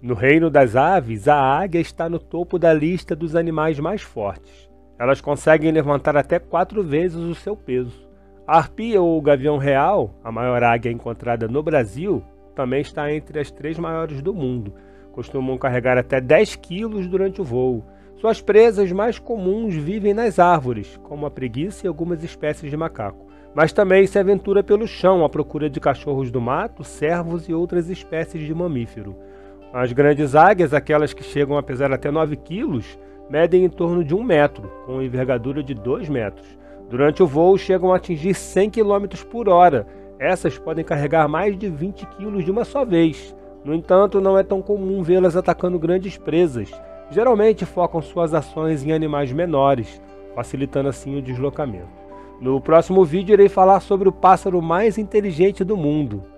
No reino das aves, a águia está no topo da lista dos animais mais fortes. Elas conseguem levantar até 4 vezes o seu peso. A harpia ou gavião real, a maior águia encontrada no Brasil, também está entre as 3 maiores do mundo. Costumam carregar até 10 quilos durante o voo. Suas presas mais comuns vivem nas árvores, como a preguiça e algumas espécies de macaco. Mas também se aventura pelo chão à procura de cachorros do mato, cervos e outras espécies de mamífero. As grandes águias, aquelas que chegam a pesar até 9 quilos, medem em torno de 1 metro, com envergadura de 2 metros. Durante o voo, chegam a atingir 100 km por hora. Essas podem carregar mais de 20 quilos de uma só vez. No entanto, não é tão comum vê-las atacando grandes presas. Geralmente focam suas ações em animais menores, facilitando assim o deslocamento. No próximo vídeo, irei falar sobre o pássaro mais inteligente do mundo.